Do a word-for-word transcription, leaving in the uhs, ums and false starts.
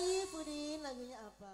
Ayi Puri lagunya apa?